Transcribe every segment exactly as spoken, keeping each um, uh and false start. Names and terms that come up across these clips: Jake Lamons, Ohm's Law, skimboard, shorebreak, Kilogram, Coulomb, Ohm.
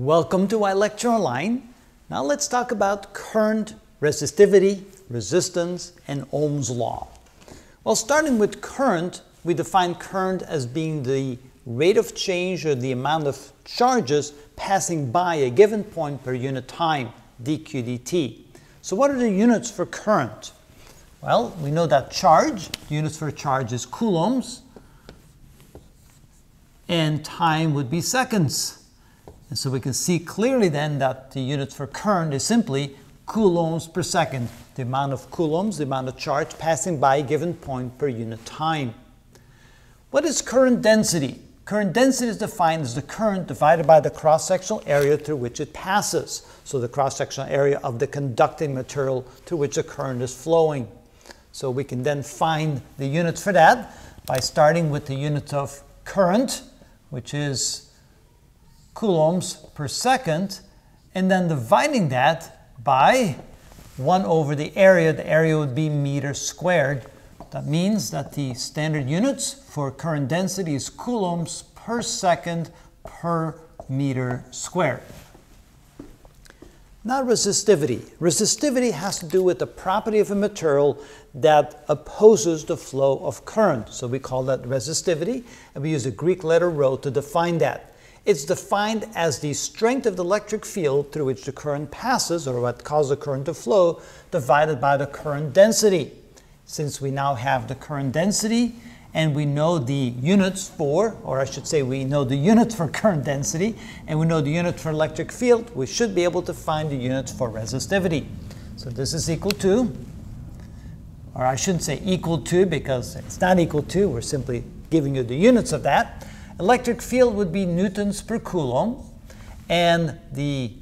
Welcome to my lecture online. Now let's talk about current, resistivity, resistance, and Ohm's law. Well, starting with current, we define current as being the rate of change or the amount of charges passing by a given point per unit time, d q d t. So what are the units for current? Well, we know that charge, the units for charge is coulombs, and time would be seconds. And so we can see clearly then that the units for current is simply coulombs per second, the amount of coulombs, the amount of charge passing by a given point per unit time. What is current density? Current density is defined as the current divided by the cross-sectional area through which it passes. So the cross-sectional area of the conducting material through which the current is flowing. So we can then find the units for that by starting with the unit of current, which is coulombs per second, and then dividing that by one over the area. The area would be meters squared. That means that the standard units for current density is coulombs per second per meter squared. Now resistivity. Resistivity has to do with the property of a material that opposes the flow of current. So we call that resistivity, and we use the Greek letter rho to define that. It's defined as the strength of the electric field through which the current passes, or what causes the current to flow, divided by the current density. Since we now have the current density, and we know the units for, or I should say we know the unit for current density, and we know the unit for electric field, we should be able to find the units for resistivity. So this is equal to, or I shouldn't say equal to, because it's not equal to, we're simply giving you the units of that. Electric field would be newtons per coulomb, and the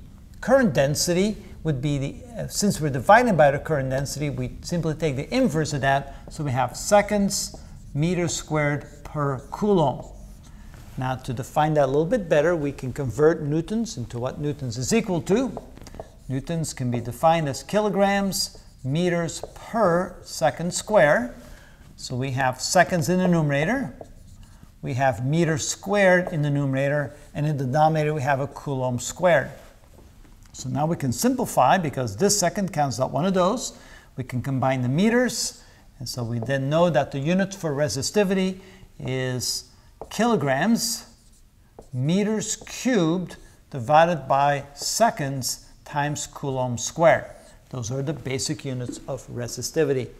current density would be, the uh, since we're dividing by the current density, we simply take the inverse of that, so we have seconds meters squared per coulomb. Now to define that a little bit better, we can convert newtons into what newtons is equal to. Newtons can be defined as kilograms meters per second square, so we have seconds in the numerator. We have meters squared in the numerator, and in the denominator we have a coulomb squared. So now we can simplify, because this second counts out one of those. We can combine the meters, and so we then know that the unit for resistivity is kilograms meters cubed divided by seconds times coulomb squared. Those are the basic units of resistivity.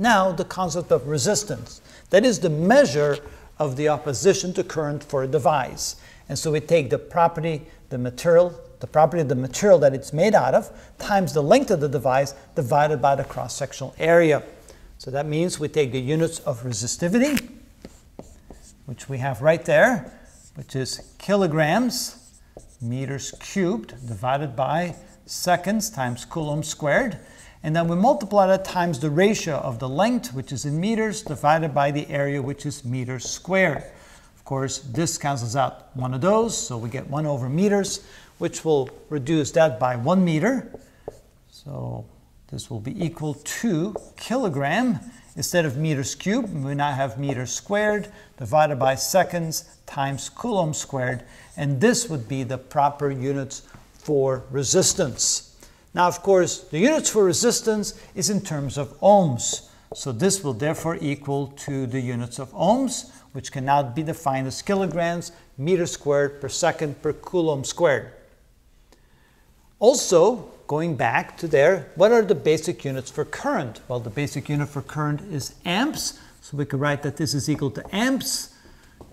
Now, the concept of resistance. That is the measure of the opposition to current for a device. And so we take the property, the material, the property of the material that it's made out of, times the length of the device, divided by the cross-sectional area. So that means we take the units of resistivity, which we have right there, which is kilograms meters cubed divided by seconds times coulomb squared. And then we multiply that times the ratio of the length, which is in meters, divided by the area, which is meters squared. Of course, this cancels out one of those, so we get one over meters, which will reduce that by one meter. So this will be equal to kilogram. Instead of meters cubed, we now have meters squared, divided by seconds, times coulomb squared. And this would be the proper units for resistance. Now, of course, the units for resistance is in terms of ohms. So this will therefore equal to the units of ohms, which can now be defined as kilograms meters squared per second per coulomb squared. Also, going back to there, what are the basic units for current? Well, the basic unit for current is amps. So we could write that this is equal to amps.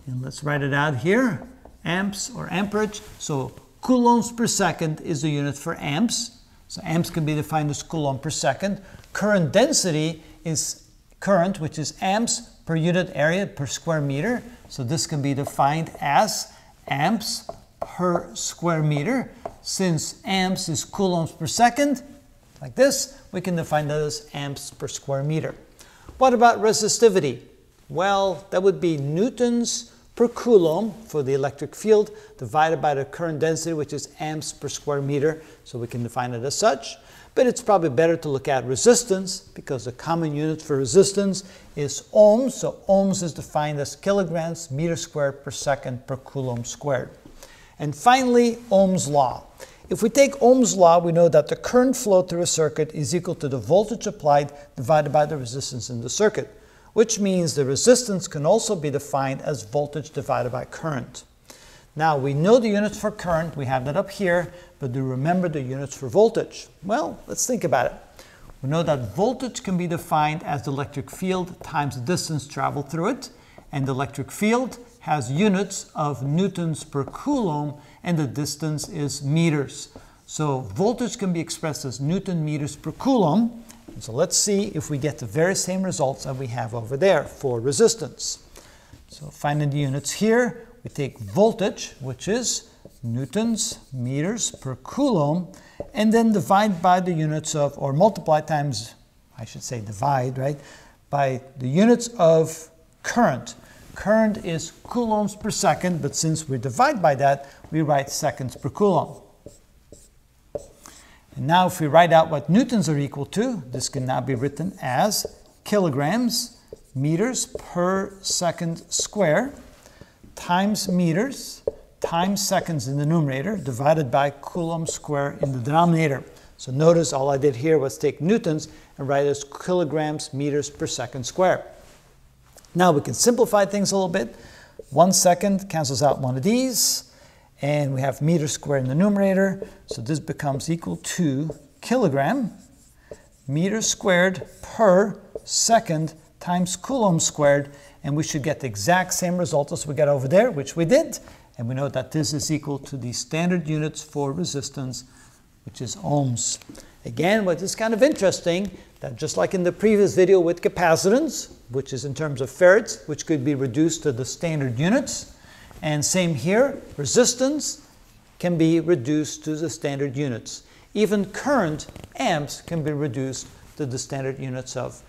And let's write it out here. Amps or amperage. So coulombs per second is the unit for amps. So amps can be defined as coulomb per second. Current density is current, which is amps per unit area per square meter. So this can be defined as amps per square meter. Since amps is coulombs per second, like this, we can define that as amps per square meter. What about resistivity? Well, that would be newtons per coulomb for the electric field, divided by the current density, which is amps per square meter, so we can define it as such. But it's probably better to look at resistance, because the common unit for resistance is ohms, so ohms is defined as kilograms meters squared per second per coulomb squared. And finally, Ohm's law. If we take Ohm's law, we know that the current flow through a circuit is equal to the voltage applied divided by the resistance in the circuit, which means the resistance can also be defined as voltage divided by current. Now, we know the units for current, we have that up here, but do you remember the units for voltage? Well, let's think about it. We know that voltage can be defined as the electric field times the distance traveled through it, and the electric field has units of newtons per coulomb, and the distance is meters. So voltage can be expressed as newton meters per coulomb. So let's see if we get the very same results that we have over there for resistance. So finding the units here, we take voltage, which is newtons meters per coulomb, and then divide by the units of, or multiply times, I should say divide, right, by the units of current. Current is coulombs per second, but since we divide by that, we write seconds per coulomb. And now if we write out what newtons are equal to, this can now be written as kilograms meters per second square times meters times seconds in the numerator divided by coulomb square in the denominator. So notice all I did here was take newtons and write as kilograms meters per second square. Now we can simplify things a little bit. One second cancels out one of these, and we have meter squared in the numerator, so this becomes equal to kilogram meter squared per second times coulomb squared, and we should get the exact same result as we got over there, which we did, and we know that this is equal to the standard units for resistance, which is ohms. Again, what is kind of interesting, that just like in the previous video with capacitance, which is in terms of farads, which could be reduced to the standard units, and same here, resistance can be reduced to the standard units. Even current, amps, can be reduced to the standard units of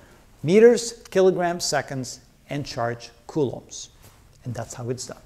meters, kilograms, seconds, and charge, coulombs. And that's how it's done.